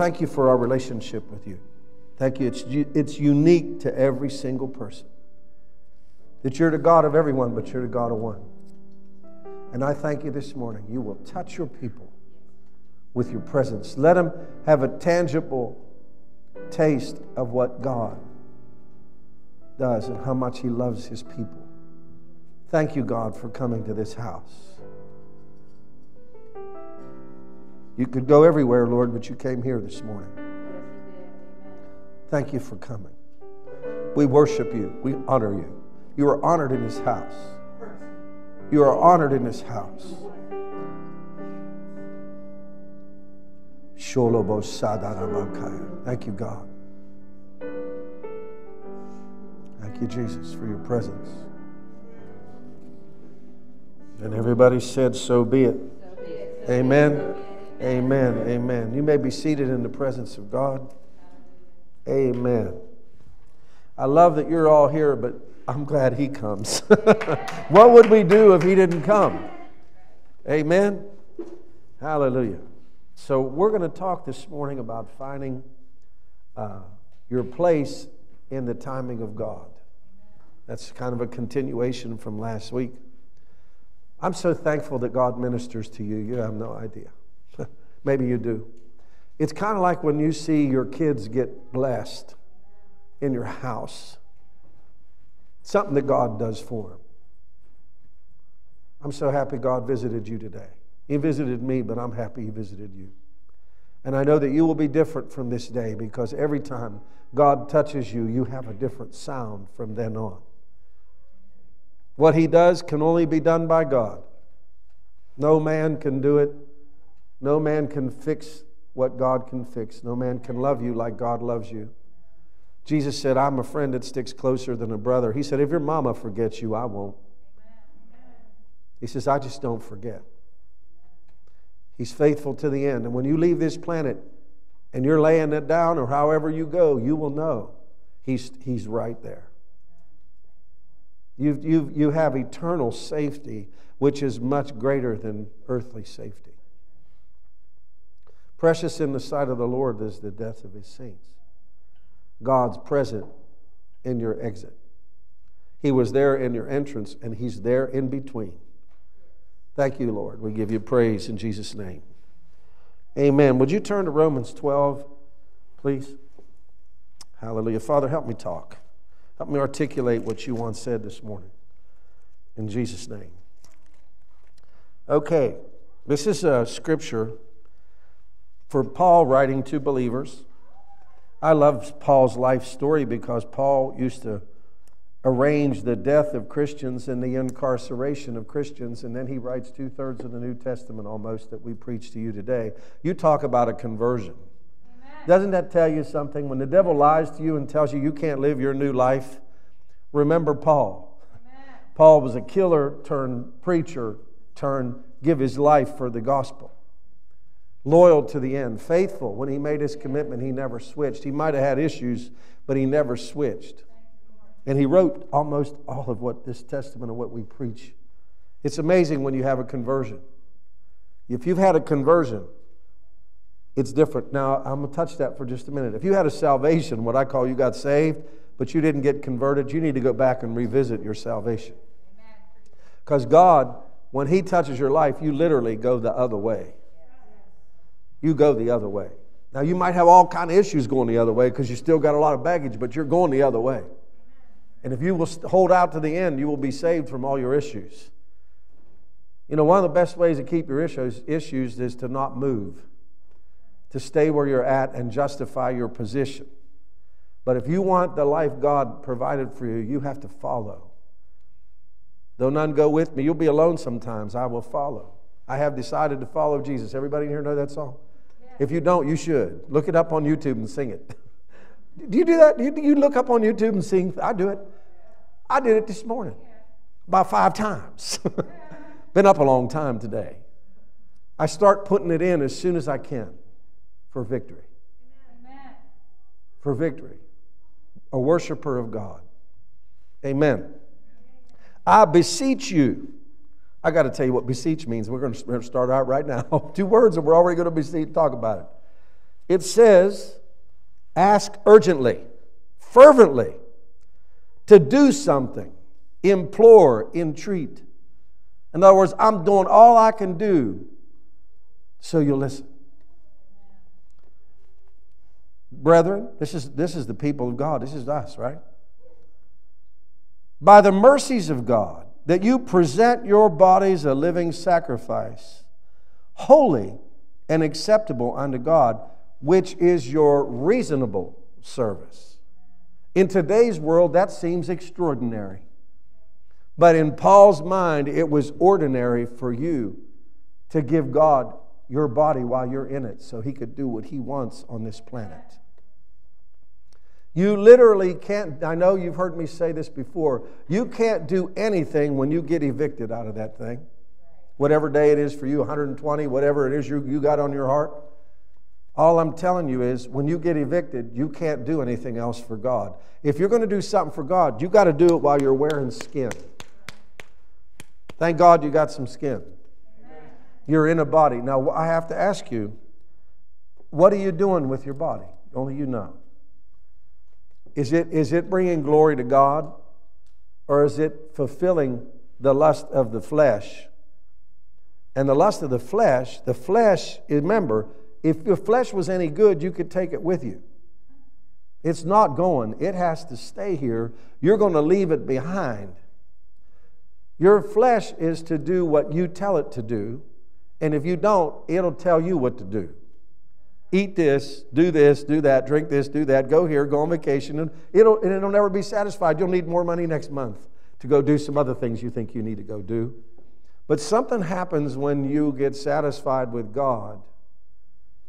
thank you for our relationship with you. Thank you. It's unique to every single person. That you're the God of everyone, but you're the God of one. And I thank you this morning. You will touch your people with your presence. Let them have a tangible taste of what God does and how much He loves His people. Thank you, God, for coming to this house. You could go everywhere, Lord, but you came here this morning. Thank you for coming. We worship you. We honor you. You are honored in this house. You are honored in this house. Thank you, God. Thank you, Jesus, for your presence. And everybody said, so be it. So be it. So amen. Be it. Amen. Amen. Amen. You may be seated in the presence of God. Amen. I love that you're all here, but I'm glad He comes. What would we do if He didn't come? Amen. Hallelujah. So we're going to talk this morning about finding your place in the timing of God. That's kind of a continuation from last week. I'm so thankful that God ministers to you. You have no idea. Maybe you do. It's kind of like when you see your kids get blessed in your house. Something that God does for them. I'm so happy God visited you today. He visited me, but I'm happy He visited you. And I know that you will be different from this day, because every time God touches you, you have a different sound from then on. What He does can only be done by God. No man can do it. No man can fix what God can fix. No man can love you like God loves you. Jesus said, I'm a friend that sticks closer than a brother. He said, if your mama forgets you, I won't. He says, I just don't forget. He's faithful to the end. And when you leave this planet and you're laying it down, or however you go, you will know He's right there. You have eternal safety, which is much greater than earthly safety. Precious in the sight of the Lord is the death of His saints. God's present in your exit. He was there in your entrance, and He's there in between. Thank you, Lord. We give you praise in Jesus' name. Amen. Would you turn to Romans 12, please? Hallelujah. Father, help me talk. Help me articulate what you once said this morning. In Jesus' name. Okay. This is a scripture for Paul writing to believers. I love Paul's life story, because Paul used to arrange the death of Christians and the incarceration of Christians, and then he writes 2/3 of the New Testament almost that we preach to you today. You talk about a conversion. Amen. Doesn't that tell you something? When the devil lies to you and tells you can't live your new life, remember Paul. Amen. Paul was a killer turned preacher turned give his life for the gospel. Loyal to the end, faithful. When he made his commitment, he never switched. He might have had issues, but he never switched. And he wrote almost all of what this testament of what we preach. It's amazing when you have a conversion. If you've had a conversion, it's different. Now, I'm going to touch that for just a minute. If you had a salvation, what I call you got saved, but you didn't get converted, you need to go back and revisit your salvation. Because God, when He touches your life, you literally go the other way. You go the other way. Now, you might have all kind of issues going the other way because you still got a lot of baggage, but you're going the other way. And if you will hold out to the end, you will be saved from all your issues. You know, one of the best ways to keep your issues is to not move, to stay where you're at and justify your position. But if you want the life God provided for you, you have to follow. Though none go with me, you'll be alone sometimes. I will follow. I have decided to follow Jesus. Everybody in here know that song? Yeah. If you don't, you should. Look it up on YouTube and sing it. Do you do that? Do you look up on YouTube and sing? I do it. I did it this morning. About 5 times. Been up a long time today. I start putting it in as soon as I can for victory. Amen. For victory. A worshiper of God. Amen. I beseech you. I got to tell you what beseech means. We're going to start out right now. 2 words, and we're already going to talk about it. it says, ask urgently, fervently, to do something, implore, entreat. In other words, I'm doing all I can do so you'll listen. Brethren, this is the people of God. This is us, right? By the mercies of God, that you present your bodies a living sacrifice, holy and acceptable unto God, which is your reasonable service. In today's world, that seems extraordinary. But in Paul's mind, it was ordinary for you to give God your body while you're in it so he could do what he wants on this planet. You literally can't, I know you've heard me say this before, you can't do anything when you get evicted out of that thing. Whatever day it is for you, 120, whatever it is you got on your heart. All I'm telling you is when you get evicted, you can't do anything else for God. If you're going to do something for God, you got to do it while you're wearing skin. Thank God you got some skin. You're in a body. Now, I have to ask you, what are you doing with your body? Only you know. Is it bringing glory to God, or is it fulfilling the lust of the flesh? And the lust of the flesh, remember, if your flesh was any good, you could take it with you. It's not going. It has to stay here. You're going to leave it behind. Your flesh is to do what you tell it to do, and if you don't, it'll tell you what to do. Eat this, do that, drink this, do that, go here, go on vacation, and it'll never be satisfied. You'll need more money next month to go do some other things you think you need to go do. But something happens when you get satisfied with God.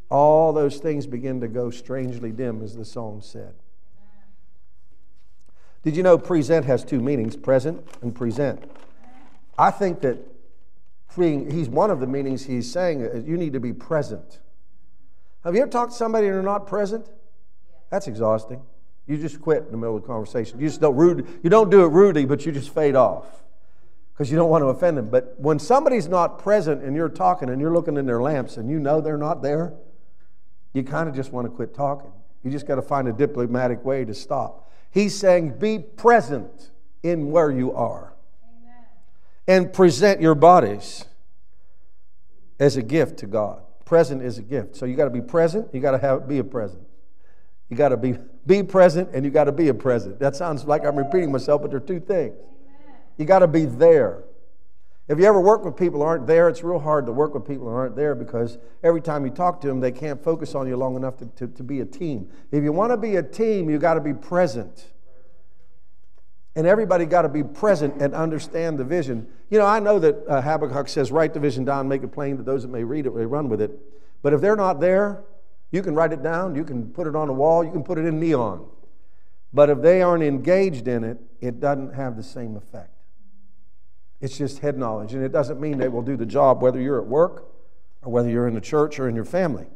All those things begin to go strangely dim, as the song said. Did you know present has two meanings, present and present? I think that he's one of the meanings he's saying is you need to be present. Have you ever talked to somebody and they're not present? That's exhausting. You just quit in the middle of the conversation. You don't do it rudely, but you just fade off because you don't want to offend them. But when somebody's not present and you're talking and you're looking in their lamps and you know they're not there, you kind of just want to quit talking. You just got to find a diplomatic way to stop. He's saying be present in where you are. Amen. And present your bodies as a gift to God. Present is a gift. So you got to be present, you got to be a present. You got to be present and you got to be a present. That sounds like I'm repeating myself, but they're two things. You got to be there. If you ever work with people who aren't there, it's real hard to work with people who aren't there because every time you talk to them, they can't focus on you long enough to be a team. If you want to be a team, you got to be present. And everybody got to be present and understand the vision. You know, I know that Habakkuk says, write the vision down, make it plain to those that may read it, they run with it. But if they're not there, you can write it down, you can put it on a wall, you can put it in neon. But if they aren't engaged in it, it doesn't have the same effect. It's just head knowledge. And it doesn't mean they will do the job whether you're at work or whether you're in the church or in your family.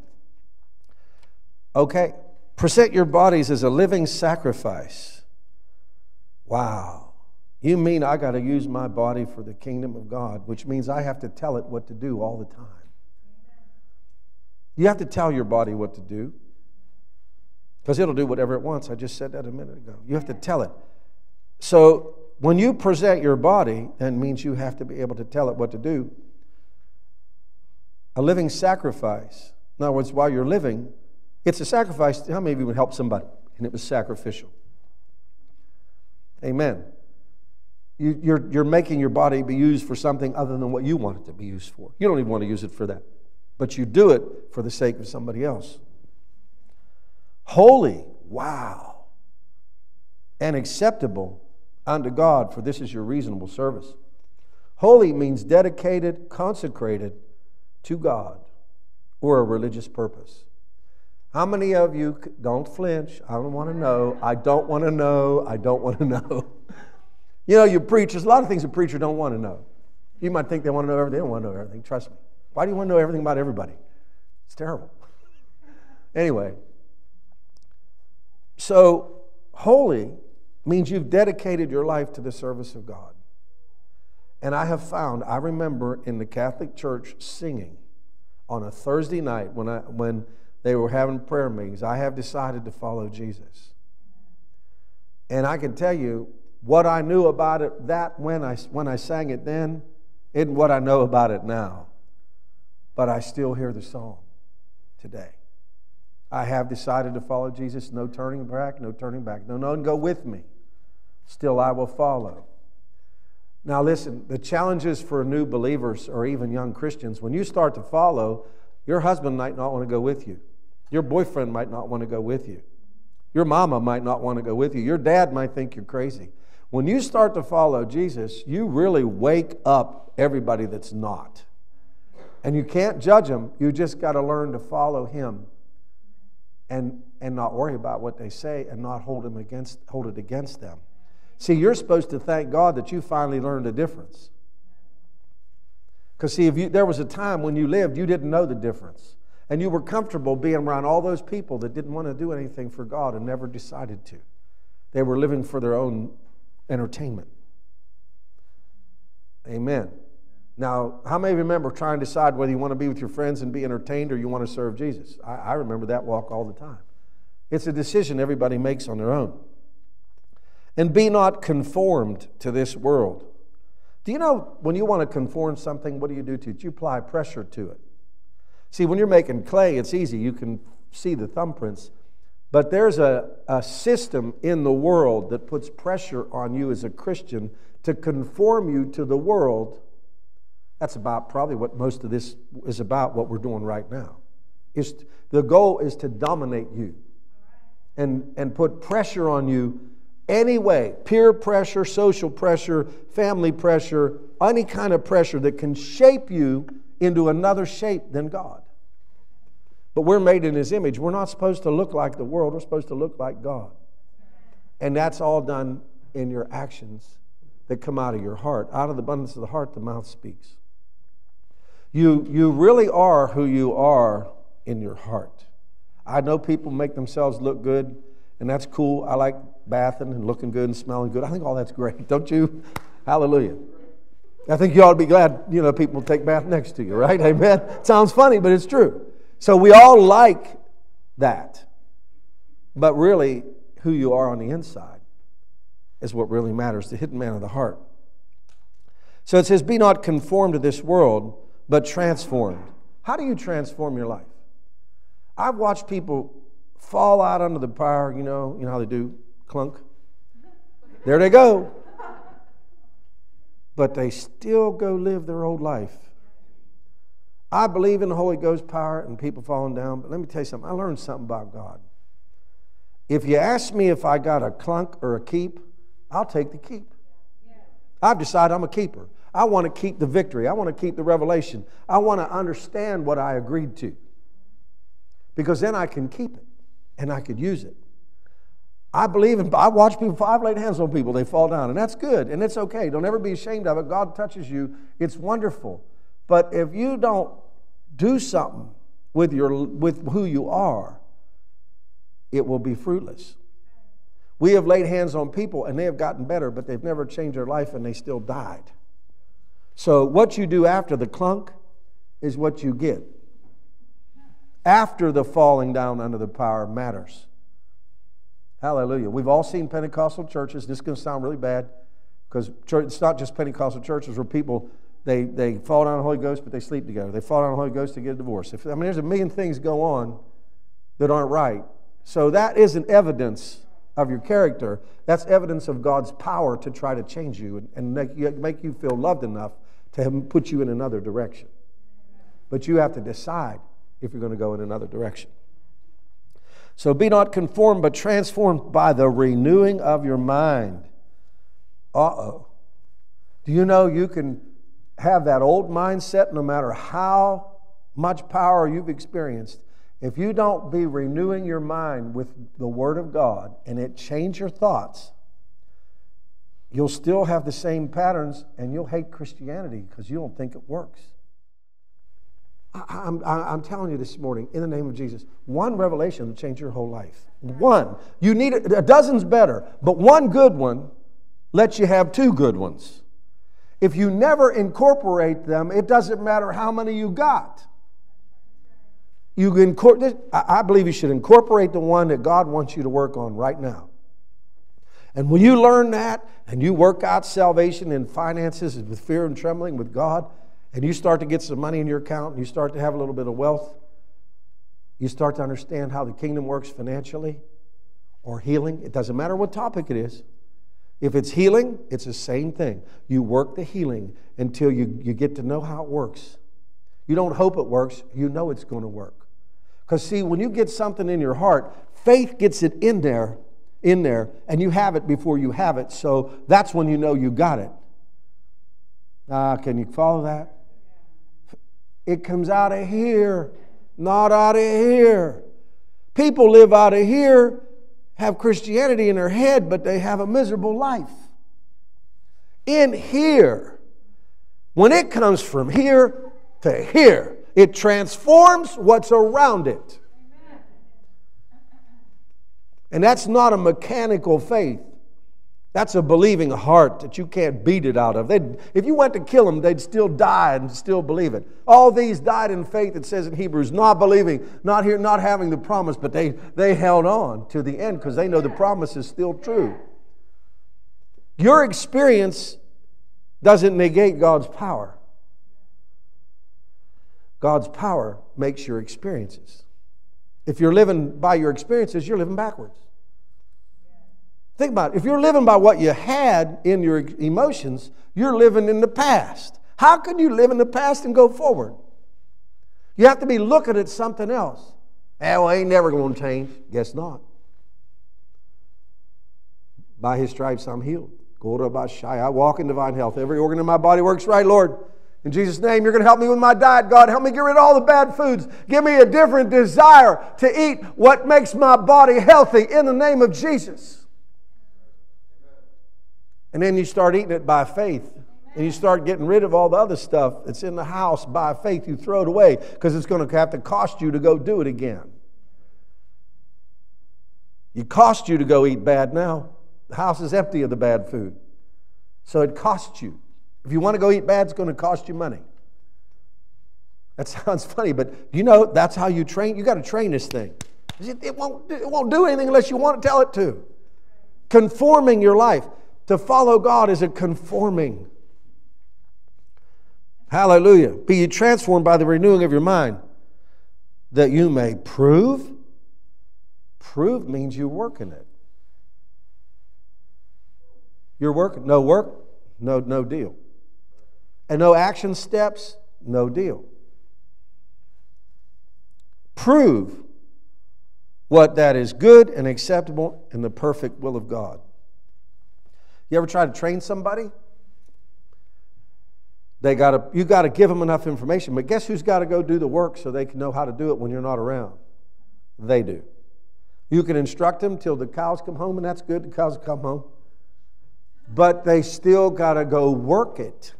Okay, present your bodies as a living sacrifice. Wow, you mean I got to use my body for the kingdom of God, which means I have to tell it what to do all the time. You have to tell your body what to do because it'll do whatever it wants. I just said that a minute ago. You have to tell it. So when you present your body, that means you have to be able to tell it what to do. A living sacrifice. In other words, while you're living, it's a sacrifice. How many of you would help somebody? And it was sacrificial. Amen. You're making your body be used for something other than what you want it to be used for. You don't even want to use it for that. But you do it for the sake of somebody else. Holy, wow, and acceptable unto God, for this is your reasonable service. Holy means dedicated, consecrated to God or a religious purpose. How many of you, don't flinch, I don't want to know, I don't want to know, I don't want to know. You know, you preach, there's a lot of things a preacher don't want to know. You might think they want to know everything, they don't want to know everything, trust me. Why do you want to know everything about everybody? It's terrible. Anyway, so holy means you've dedicated your life to the service of God. And I have found, I remember in the Catholic Church singing on a Thursday night when They were having prayer meetings. I have decided to follow Jesus. And I can tell you what I knew about it that when I sang it then isn't what I know about it now. But I still hear the song today. I have decided to follow Jesus. No turning back, no turning back. No, none go with me. Still I will follow. Now listen, the challenges for new believers or even young Christians, when you start to follow, your husband might not want to go with you. Your boyfriend might not want to go with you. Your mama might not want to go with you. Your dad might think you're crazy. When you start to follow Jesus, you really wake up everybody that's not. And you can't judge them. You just got to learn to follow him and not worry about what they say and not hold it against them. See, you're supposed to thank God that you finally learned a difference. Because see, there was a time when you lived, you didn't know the difference. And you were comfortable being around all those people that didn't want to do anything for God and never decided to. They were living for their own entertainment. Amen. Now, how many of you remember trying to decide whether you want to be with your friends and be entertained or you want to serve Jesus? I remember that walk all the time. It's a decision everybody makes on their own. And be not conformed to this world. Do you know when you want to conform something, what do you do to it? You apply pressure to it. See, when you're making clay, it's easy. You can see the thumbprints. But there's a system in the world that puts pressure on you as a Christian to conform you to the world. That's about probably what most of this is about, what we're doing right now. The goal is to dominate you and put pressure on you. Anyway, peer pressure, social pressure, family pressure, any kind of pressure that can shape you into another shape than God. But we're made in His image. We're not supposed to look like the world. We're supposed to look like God. And that's all done in your actions that come out of your heart. Out of the abundance of the heart, the mouth speaks. You really are who you are in your heart. I know people make themselves look good, and that's cool. I like bathing and looking good and smelling good. I think all that's great, don't you? Hallelujah. I think you ought to be glad, you know, people take bath next to you, right? Amen. Sounds funny, but it's true. So we all like that. But really, who you are on the inside is what really matters, the hidden man of the heart. So it says, be not conformed to this world, but transformed. How do you transform your life? I've watched people fall out under the power, you know how they do, clunk. There they go. But they still go live their old life. I believe in the Holy Ghost power and people falling down, but let me tell you something. I learned something about God. If you ask me if I got a clunk or a keep, I'll take the keep. I've decided I'm a keeper. I want to keep the victory. I want to keep the revelation. I want to understand what I agreed to. Because then I can keep it and I could use it. I watch people, I've laid hands on people, they fall down, and that's good, and it's okay. Don't ever be ashamed of it. God touches you. It's wonderful. But if you don't do something with who you are, it will be fruitless. We have laid hands on people, and they have gotten better, but they've never changed their life, and they still died. So what you do after the clunk is what you get. After the falling down under the power matters. Hallelujah. We've all seen Pentecostal churches. This is going to sound really bad because it's not just Pentecostal churches where people, they fall down on the Holy Ghost, but they sleep together. They fall down on the Holy Ghost to get a divorce. There's a million things go on that aren't right. So that isn't evidence of your character. That's evidence of God's power to try to change you and make you feel loved enough to put you in another direction. But you have to decide if you're going to go in another direction. So be not conformed, but transformed by the renewing of your mind. Uh-oh. Do you know you can have that old mindset no matter how much power you've experienced? If you don't be renewing your mind with the Word of God and it change your thoughts, you'll still have the same patterns and you'll hate Christianity because you don't think it works. I'm telling you this morning, in the name of Jesus, one revelation will change your whole life. One. You need a dozen's better, but one good one lets you have two good ones. If you never incorporate them, it doesn't matter how many you got. I believe you should incorporate the one that God wants you to work on right now. And when you learn that and you work out salvation and finances with fear and trembling with God, and you start to get some money in your account and you start to have a little bit of wealth, you start to understand how the kingdom works financially or healing. It doesn't matter what topic it is. If it's healing, it's the same thing. You work the healing until you get to know how it works. You don't hope it works. You know it's going to work. Because see, when you get something in your heart, faith gets it in there, and you have it before you have it. So that's when you know you got it. Can you follow that? It comes out of here, not out of here. People live out of here, have Christianity in their head, but they have a miserable life. In here, when it comes from here to here, it transforms what's around it. And that's not a mechanical faith. That's a believing heart that you can't beat it out of. If you went to kill them, they'd still die and still believe it. All these died in faith, it says in Hebrews, not believing, not having the promise, but they held on to the end because they know the promise is still true. Your experience doesn't negate God's power. God's power makes your experiences. If you're living by your experiences, you're living backwards. Think about it. If you're living by what you had in your emotions, you're living in the past. How can you live in the past and go forward? You have to be looking at something else. Well, I ain't never going to change. Guess not. By His stripes I'm healed. I walk in divine health. Every organ in my body works right, Lord. In Jesus' name, you're going to help me with my diet, God. Help me get rid of all the bad foods. Give me a different desire to eat what makes my body healthy in the name of Jesus. And then you start eating it by faith. And you start getting rid of all the other stuff that's in the house by faith. You throw it away because it's going to have to cost you to go do it again. It costs you to go eat bad now. The house is empty of the bad food. So it costs you. If you want to go eat bad, it's going to cost you money. That sounds funny, but you know that's how you train. You got to train this thing. It won't do anything unless you want to tell it to. Conforming your life. To follow God is a conforming. Hallelujah. Be ye transformed by the renewing of your mind, that you may prove. Prove means you work in it. You're working. No work, no deal. And no action steps, no deal. Prove what that is good and acceptable in the perfect will of God. You ever try to train somebody? You got to give them enough information, but guess who's got to go do the work so they can know how to do it when you're not around? They do. You can instruct them till the cows come home, and that's good, the cows come home. But they still got to go work it.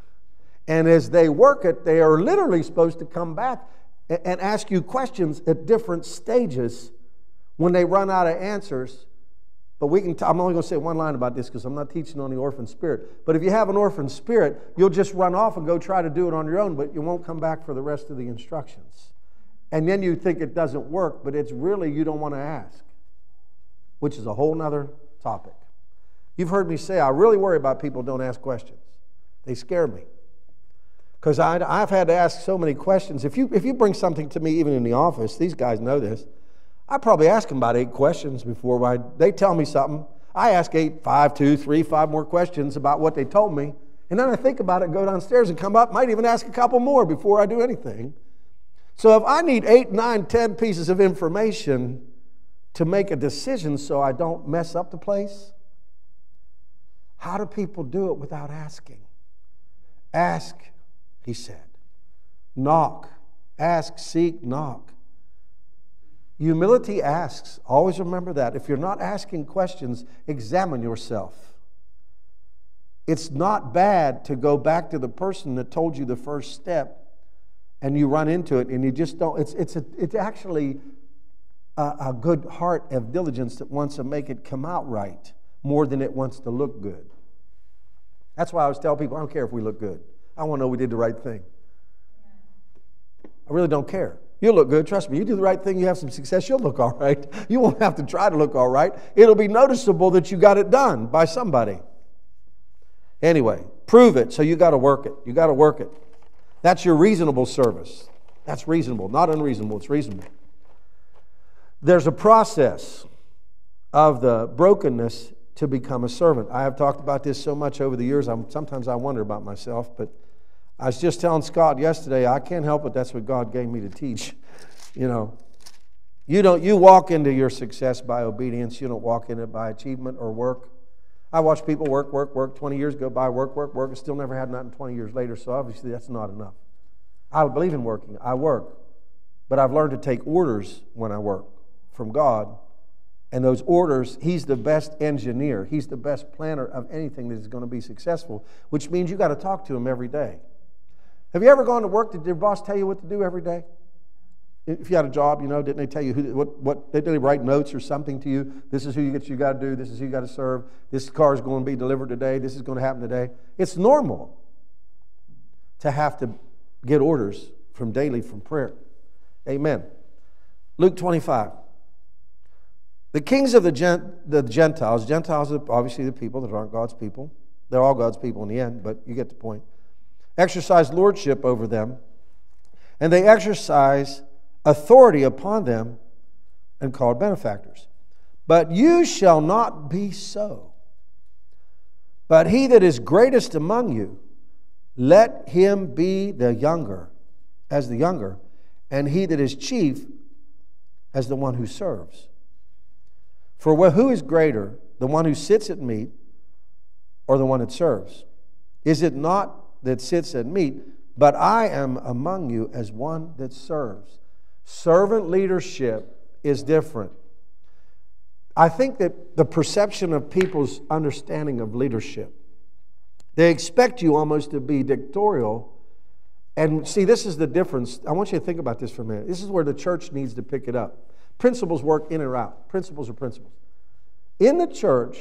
And as they work it, they are literally supposed to come back and ask you questions at different stages when they run out of answers. But I'm only going to say one line about this because I'm not teaching on the orphan spirit. But if you have an orphan spirit, you'll just run off and go try to do it on your own, but you won't come back for the rest of the instructions. And then you think it doesn't work, but it's really you don't want to ask, which is a whole other topic. You've heard me say I really worry about people who don't ask questions. They scare me. Because I've had to ask so many questions. If you bring something to me even in the office, these guys know this, I probably ask them about 8 questions before they tell me something. I ask 5 more questions about what they told me. And then I think about it, go downstairs and come up, might even ask a couple more before I do anything. So if I need 8, 9, 10 pieces of information to make a decision so I don't mess up the place, how do people do it without asking? Ask, he said. Knock. Ask, seek, knock. Humility asks. Always remember that. If you're not asking questions, examine yourself. It's not bad to go back to the person that told you the first step and you run into it and you just don't. It's actually a good heart of diligence that wants to make it come out right more than it wants to look good. That's why I always tell people, I don't care if we look good. I want to know we did the right thing. I really don't care. You'll look good. Trust me, you do the right thing, you have some success, you'll look all right. You won't have to try to look all right. It'll be noticeable that you got it done by somebody. Anyway, prove it, so you got to work it. You got to work it. That's your reasonable service. That's reasonable, not unreasonable. It's reasonable. There's a process of the brokenness to become a servant. I have talked about this so much over the years, sometimes I wonder about myself, but I was just telling Scott yesterday, I can't help it, that's what God gave me to teach. You know, you walk into your success by obedience, you don't walk in it by achievement or work. I watch people work, 20 years go by, work, and still never had nothing 20 years later, so obviously that's not enough. I believe in working, I work, but I've learned to take orders when I work from God. And those orders, He's the best engineer. He's the best planner of anything that is going to be successful, which means you got to talk to Him every day. Have you ever gone to work? Did your boss tell you what to do every day? If you had a job, you know, didn't they tell you what? Didn't they write notes or something to you? This is who you got to do. This is who you got to serve. This car is going to be delivered today. This is going to happen today. It's normal to have to get orders from daily from prayer. Amen. Luke 25. The kings of the Gentiles, are obviously the people that aren't God's people. They're all God's people in the end, but you get the point. Exercise lordship over them, and they exercise authority upon them and called benefactors. But you shall not be so. But he that is greatest among you, let him be the younger, as the younger, and he that is chief as the one who serves. For who is greater, the one who sits at meat or the one that serves? Is it not that sits at meat, but I am among you as one that serves? Servant leadership is different. I think that the perception of people's understanding of leadership, they expect you almost to be dictatorial. And see, this is the difference. I want you to think about this for a minute. This is where the church needs to pick it up. Principles work in or out. Principles are principles. In the church,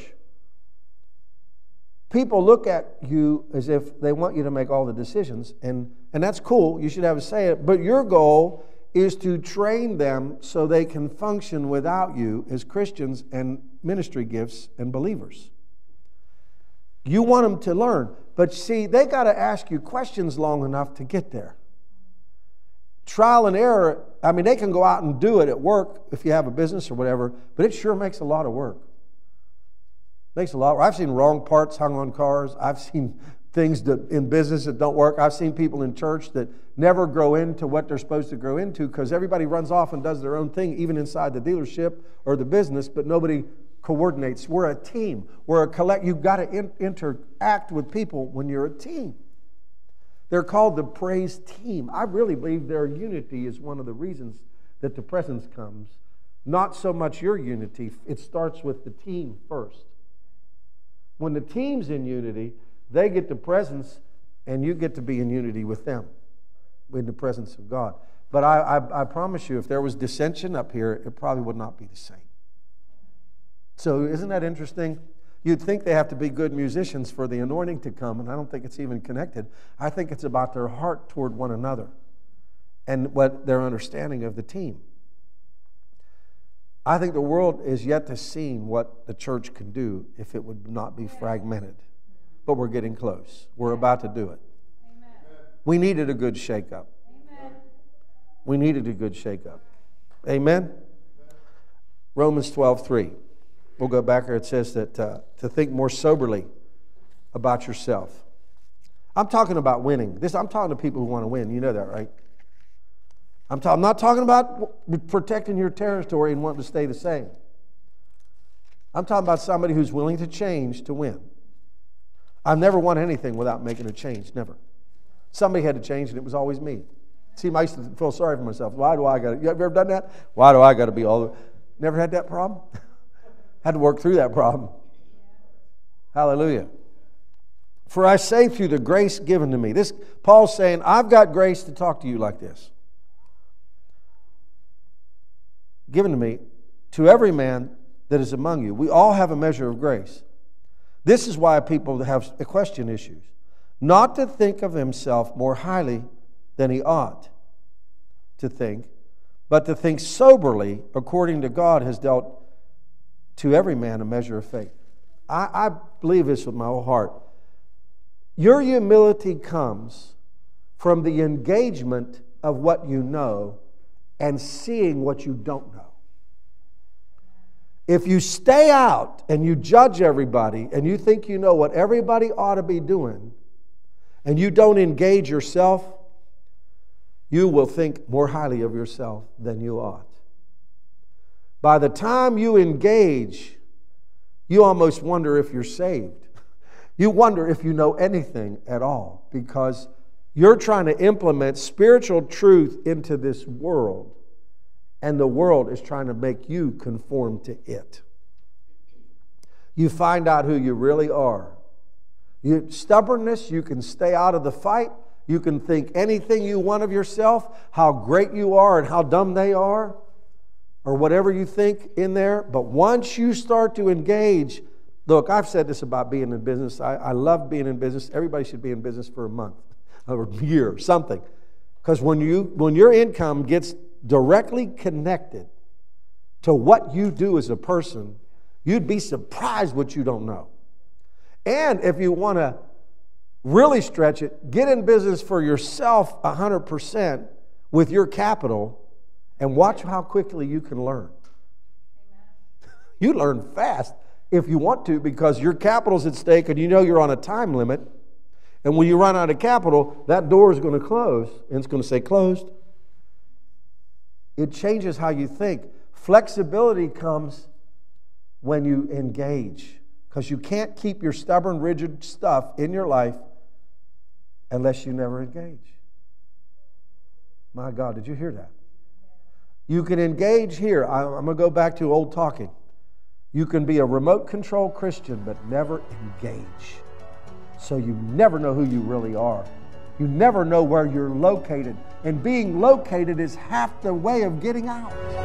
people look at you as if they want you to make all the decisions, and that's cool. You should have a say in it, but your goal is to train them so they can function without you as Christians and ministry gifts and believers. You want them to learn, but see, they got to ask you questions long enough to get there. Trial and error, I mean, they can go out and do it at work if you have a business or whatever, but it sure makes a lot of work. I've seen wrong parts hung on cars. I've seen things that in business that don't work. I've seen people in church that never grow into what they're supposed to grow into because everybody runs off and does their own thing, even inside the dealership or the business, but nobody coordinates. We're a team. We're a collect. You've got to interact with people when you're a team. They're called the praise team. I really believe their unity is one of the reasons that the presence comes. Not so much your unity. It starts with the team first. When the team's in unity, they get the presence, and you get to be in unity with them, in the presence of God. But I promise you, if there was dissension up here, it probably would not be the same. So isn't that interesting? You'd think they have to be good musicians for the anointing to come, and I don't think it's even connected. I think it's about their heart toward one another and what their understanding of the team. I think the world is yet to see what the church can do if it would not be fragmented. But we're getting close. We're about to do it. Amen. We needed a good shakeup. Amen. We needed a good shakeup. Amen? Romans 12:3. We'll go back here. It says that to think more soberly about yourself. I'm talking about winning. I'm talking to people who want to win. You know that, right? I'm not talking about protecting your territory and wanting to stay the same. I'm talking about somebody who's willing to change to win. I've never won anything without making a change, never. Somebody had to change, and it was always me. See, I used to feel sorry for myself. Why do I got to? You ever done that? Why do I got to be all the? Never had that problem? Had to work through that problem. Hallelujah. For I say through the grace given to me. This Paul's saying, I've got grace to talk to you like this. Given to me, to every man that is among you. We all have a measure of grace. This is why people have question issues. Not to think of himself more highly than he ought to think, but to think soberly according to God has dealt to every man a measure of faith. I believe this with my whole heart. Your humility comes from the engagement of what you know and seeing what you don't know. If you stay out and you judge everybody and you think you know what everybody ought to be doing and you don't engage yourself, you will think more highly of yourself than you ought. By the time you engage, you almost wonder if you're saved. You wonder if you know anything at all, because you're trying to implement spiritual truth into this world, and the world is trying to make you conform to it. You find out who you really are. Stubbornness, you can stay out of the fight. You can think anything you want of yourself, how great you are and how dumb they are, or whatever you think in there. But once you start to engage, look, I've said this about being in business. I love being in business. Everybody should be in business for a month or a year or something. Because when your income gets directly connected to what you do as a person, you'd be surprised what you don't know. And if you want to really stretch it, get in business for yourself 100% with your capital and watch how quickly you can learn. You learn fast if you want to, because your capital's at stake and you know you're on a time limit. And when you run out of capital, that door is going to close and it's going to say closed. It changes how you think. Flexibility comes when you engage, because you can't keep your stubborn, rigid stuff in your life unless you never engage. My God, did you hear that? You can engage here. I'm going to go back to old talking. You can be a remote control Christian but never engage. So you never know who you really are. You never know where you're located. And being located is half the way of getting out.